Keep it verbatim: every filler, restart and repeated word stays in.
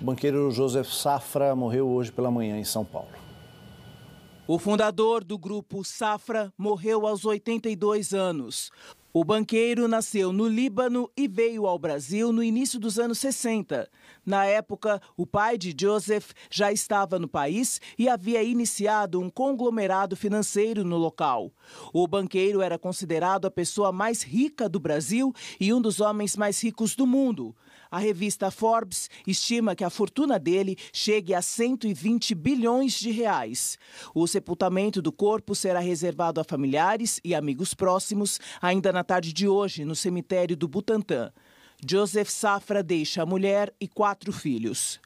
O banqueiro Joseph Safra morreu hoje pela manhã em São Paulo. O fundador do Grupo Safra morreu aos oitenta e dois anos. O banqueiro nasceu no Líbano e veio ao Brasil no início dos anos sessenta. Na época, o pai de Joseph já estava no país e havia iniciado um conglomerado financeiro no local. O banqueiro era considerado a pessoa mais rica do Brasil e um dos homens mais ricos do mundo. A revista Forbes estima que a fortuna dele chegue a cento e vinte bilhões de reais. O sepultamento do corpo será reservado a familiares e amigos próximos ainda na tarde de hoje, no cemitério do Butantã. Joseph Safra deixa a mulher e quatro filhos.